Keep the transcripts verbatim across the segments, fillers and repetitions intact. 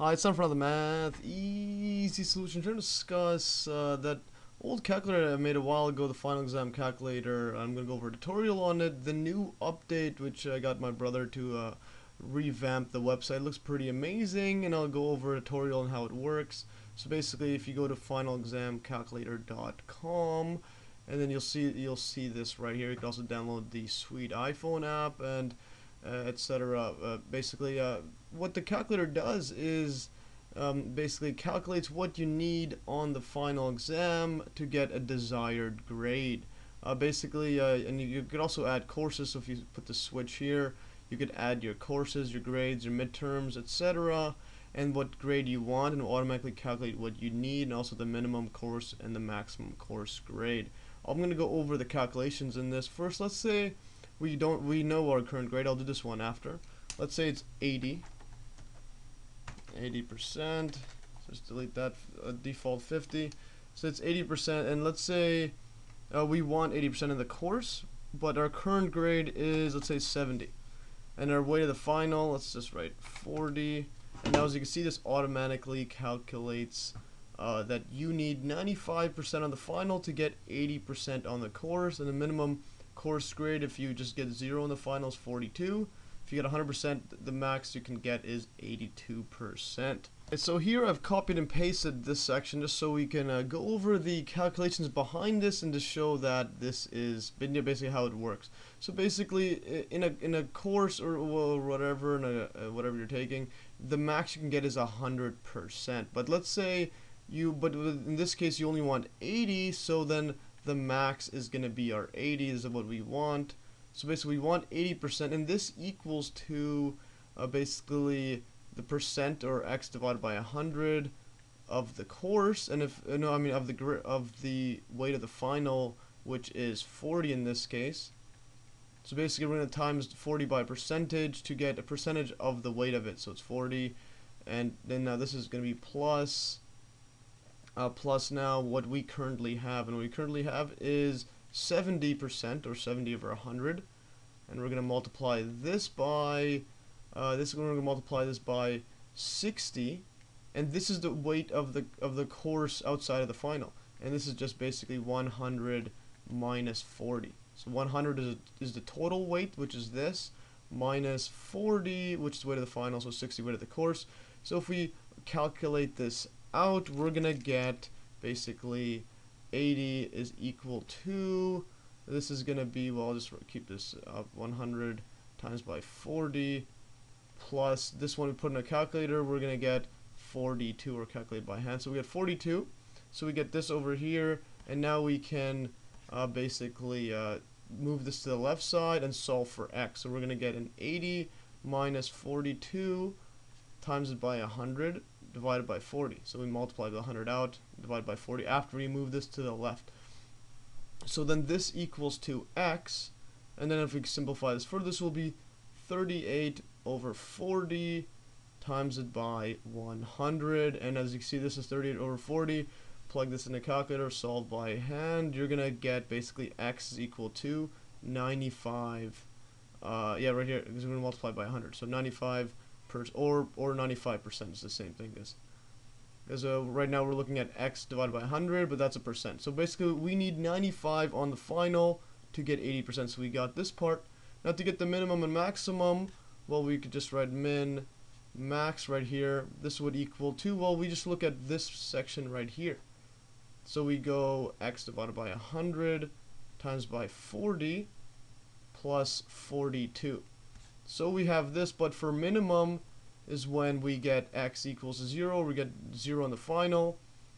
Hi, it's time for another math easy solution. I'm trying to discuss uh, that old calculator I made a while ago, the Final Exam Calculator. I'm going to go over a tutorial on it. The new update, which I got my brother to uh, revamp the website, looks pretty amazing, and I'll go over a tutorial on how it works. So basically, if you go to final exam calculator dot com, and then you'll see you'll see this right here. You can also download the sweet iPhone app and Uh, et cetera. Uh, basically, uh, what the calculator does is um, basically calculates what you need on the final exam to get a desired grade. Uh, basically, uh, and you, you could also add courses. So if you put the switch here, you could add your courses, your grades, your midterms, et cetera, and what grade you want, and it'll automatically calculate what you need, and also the minimum course and the maximum course grade. I'm going to go over the calculations in this first. Let's say We don't. We know our current grade. I'll do this one after. Let's say it's eighty. eighty percent. Just delete that uh, default fifty. So it's eighty percent. And let's say uh, we want eighty percent of the course, but our current grade is, let's say, seventy. And our way to the final, let's just write forty. And now, as you can see, this automatically calculates uh, that you need ninety-five percent on the final to get eighty percent on the course, and the minimum course grade, if you just get zero in the finals, forty-two. If you get one hundred percent, the max you can get is eighty-two percent. And so here I've copied and pasted this section just so we can uh, go over the calculations behind this and to show that this is basically how it works. So basically, in a in a course or whatever, in a, uh, whatever you're taking, the max you can get is one hundred percent. But let's say you, but in this case, you only want eighty. So then the max is going to be our eighty, is what we want. So basically we want eighty percent, and this equals to uh, basically the percent or x divided by one hundred of the course, and if uh, no I mean of the of the weight of the final, which is forty in this case. So basically we're going to times forty by percentage to get a percentage of the weight of it, so it's forty. And then now this is going to be plus Uh, plus now what we currently have, and what we currently have is seventy percent, or seventy over one hundred, and we're going to multiply this by uh, this. We're going to multiply this by sixty, and this is the weight of the of the course outside of the final, and this is just basically one hundred minus forty. So one hundred is is the total weight, which is this, minus forty, which is the weight of the final, so sixty weight of the course. So if we calculate this out, we're gonna get basically eighty is equal to, this is gonna be, well, I'll just keep this up, one hundred times by forty plus this one we put in a calculator. We're gonna get forty-two, or calculate by hand, so we get forty-two. So we get this over here, and now we can uh, basically uh, move this to the left side and solve for x. So we're gonna get an eighty minus forty-two times it by one hundred divided by forty. So we multiply the one hundred out, divided by forty after we move this to the left. So then this equals to x, and then if we simplify this further, this will be thirty-eight over forty times it by one hundred, and as you can see, this is thirty-eight over forty. Plug this in a calculator, solve by hand, you're gonna get basically x is equal to ninety-five, uh, yeah, right here, because we're gonna multiply by one hundred, so ninety-five or or ninety-five percent is the same thing as, as uh, right now we're looking at x divided by one hundred, but that's a percent. So basically we need ninety-five on the final to get eighty percent, so we got this part. Now to get the minimum and maximum, well, we could just write min, max right here. This would equal to, well, we just look at this section right here. So we go x divided by one hundred times by forty plus forty-two. So we have this, but for minimum is when we get x equals zero, we get zero on the final,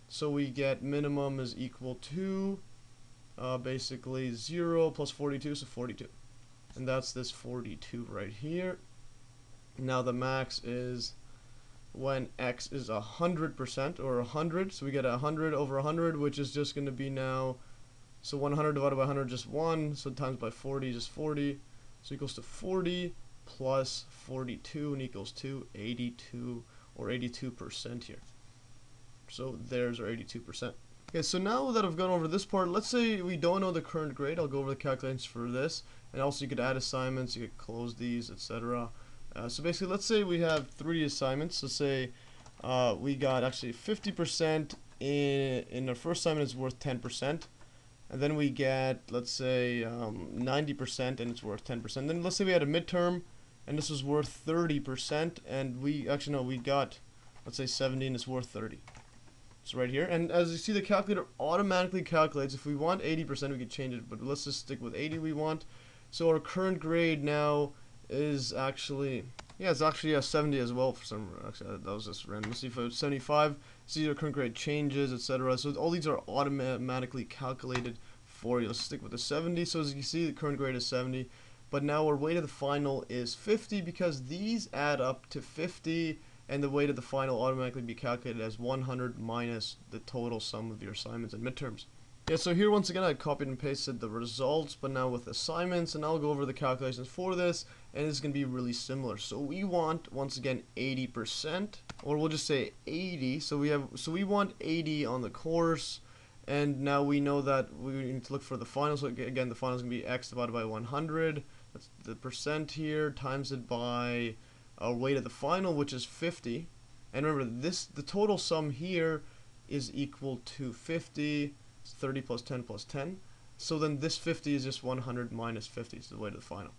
so we get minimum is equal to uh, basically zero plus forty-two, so forty-two, and that's this forty-two right here. Now the max is when x is one hundred percent or one hundred, so we get one hundred over one hundred, which is just going to be now, so one hundred divided by one hundred just one, so times by forty just forty, so equals to forty plus forty-two, and equals to eighty-two, or eighty-two percent here. So there's our eighty-two percent. Okay, so now that I've gone over this part, let's say we don't know the current grade. I'll go over the calculations for this, and also you could add assignments, you could close these, et cetera. Uh, so basically, let's say we have three assignments. Let's say uh, we got actually fifty percent in, in the first assignment is worth ten percent. And then we get, let's say, um, ninety percent and it's worth ten percent. Then let's say we had a midterm and this was worth thirty percent, and we actually, no, we got, let's say seventy and it's worth thirty. It's right here. And as you see, the calculator automatically calculates. If we want eighty percent, we could change it, but let's just stick with eighty we want. So our current grade now is actually, yeah, it's actually a seventy as well for some, actually that was just random. Let's see if it's seventy-five, see your current grade changes, et cetera. So all these are automatically calculated for you. Let's stick with the seventy. So as you can see, the current grade is seventy, but now our weight of the final is fifty because these add up to fifty, and the weight of the final automatically be calculated as one hundred minus the total sum of your assignments and midterms. Yeah, so here once again I copied and pasted the results, but now with assignments, and I'll go over the calculations for this, and it's going to be really similar. So we want, once again, eighty percent, or we'll just say eighty. So we have, so we want eighty on the course, and now we know that we need to look for the final. So again, the final is going to be x divided by one hundred, that's the percent here, times it by our weight of the final, which is fifty. And remember, this, the total sum here is equal to fifty, thirty plus ten plus ten. So then this fifty is just one hundred minus fifty, is the weight of the final.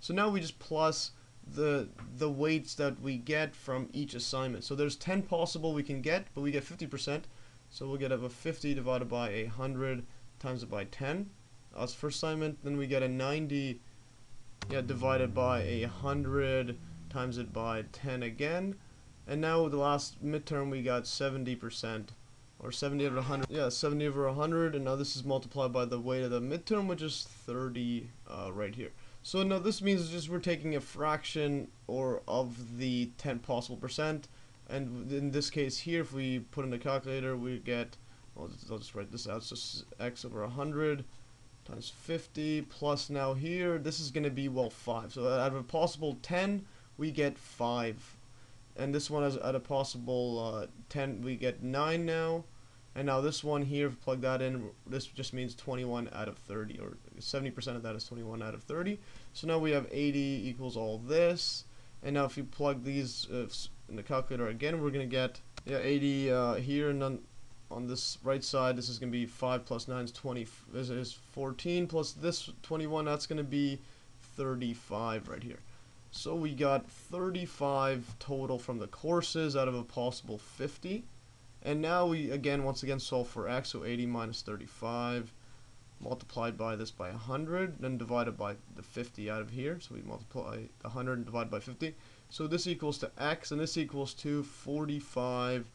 So now we just plus the the weights that we get from each assignment. So there's ten possible we can get, but we get fifty percent. So we'll get a fifty divided by a one hundred times it by ten. That's first assignment. Then we get a ninety, yeah, divided by a one hundred times it by ten again. And now the last midterm we got seventy percent, or seventy over one hundred. Yeah, seventy over one hundred, and now this is multiplied by the weight of the midterm, which is thirty uh, right here. So now this means it's just we're taking a fraction or of the ten possible percent, and in this case here, if we put in the calculator, we get, well, I'll just write this out, so x over one hundred times fifty plus, now here this is going to be, well, five. So out of a possible ten we get five, and this one is at a possible uh, ten we get nine now, and now this one here, if we plug that in, this just means twenty-one out of thirty, or seventy percent of that is twenty-one out of thirty. So now we have eighty equals all this, and now if you plug these uh, in the calculator again, we're gonna get, yeah, eighty uh, here, and then on this right side this is gonna be five plus nine is twenty, this is fourteen, plus this twenty-one, that's gonna be thirty-five right here. So we got thirty-five total from the courses out of a possible fifty. And now we again, once again, solve for x, so eighty minus thirty-five multiplied by this by one hundred, then divided by the fifty out of here. So we multiply one hundred and divide by fifty. So this equals to x, and this equals to forty-five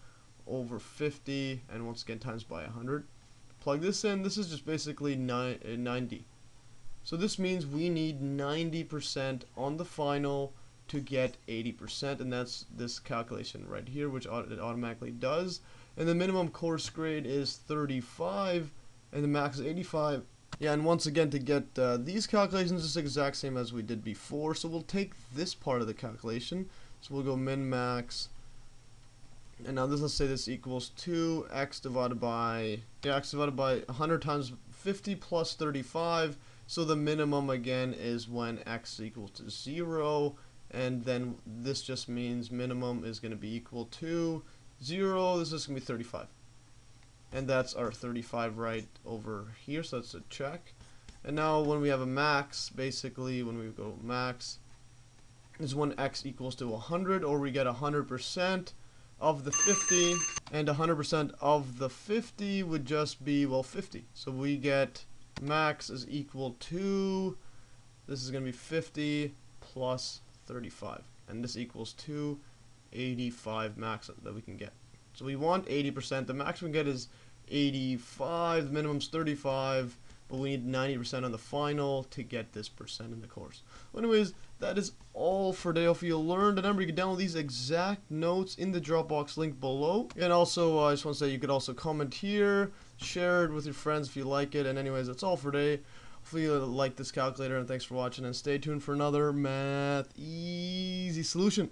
over fifty, and once again times by one hundred. Plug this in, this is just basically ninety. So this means we need ninety percent on the final to get eighty percent, and that's this calculation right here, which it automatically does. And the minimum course grade is thirty-five, and the max is eighty-five. Yeah, and once again, to get uh, these calculations, it's exact same as we did before. So we'll take this part of the calculation. So we'll go min, max, and now this, let's say this equals two x divided by, yeah, x divided by one hundred times fifty plus thirty-five. So the minimum again is when x is equal to zero, and then this just means minimum is going to be equal to zero. This is going to be thirty-five, and that's our thirty-five right over here, so that's a check. And now when we have a max, basically when we go max is when x equals to one hundred, or we get one hundred percent of the fifty, and one hundred percent of the fifty would just be, well, fifty. So we get max is equal to, this is going to be fifty plus thirty-five, and this equals to eighty-five max that we can get. So we want eighty percent, the max we can get is eighty-five, the minimum is thirty-five, but we need ninety percent on the final to get this percent in the course. Well, anyways, that is all for today. Hopefully you learned. Remember, you can download these exact notes in the Dropbox link below. And also, uh, I just want to say you could also comment here, share it with your friends if you like it. And anyways, that's all for today. Hopefully you like this calculator, and thanks for watching, and stay tuned for another math easy solution.